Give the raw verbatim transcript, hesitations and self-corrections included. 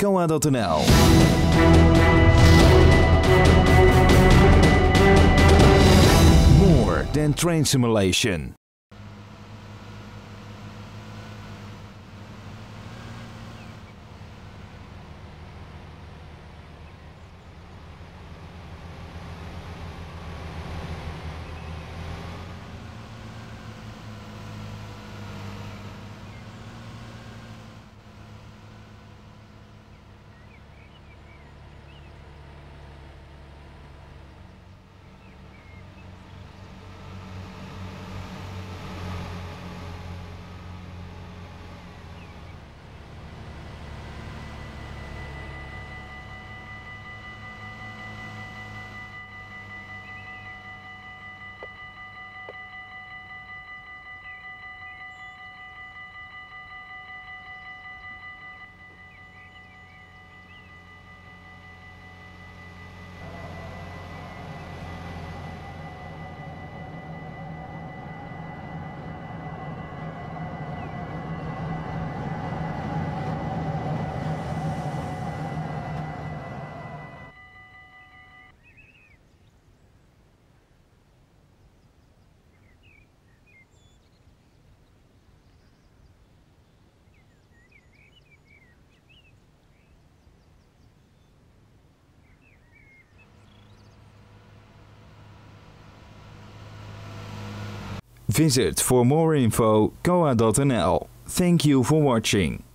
coha punt n l. More than train simulation. Visit for more info coha punt n l. Thank you for watching.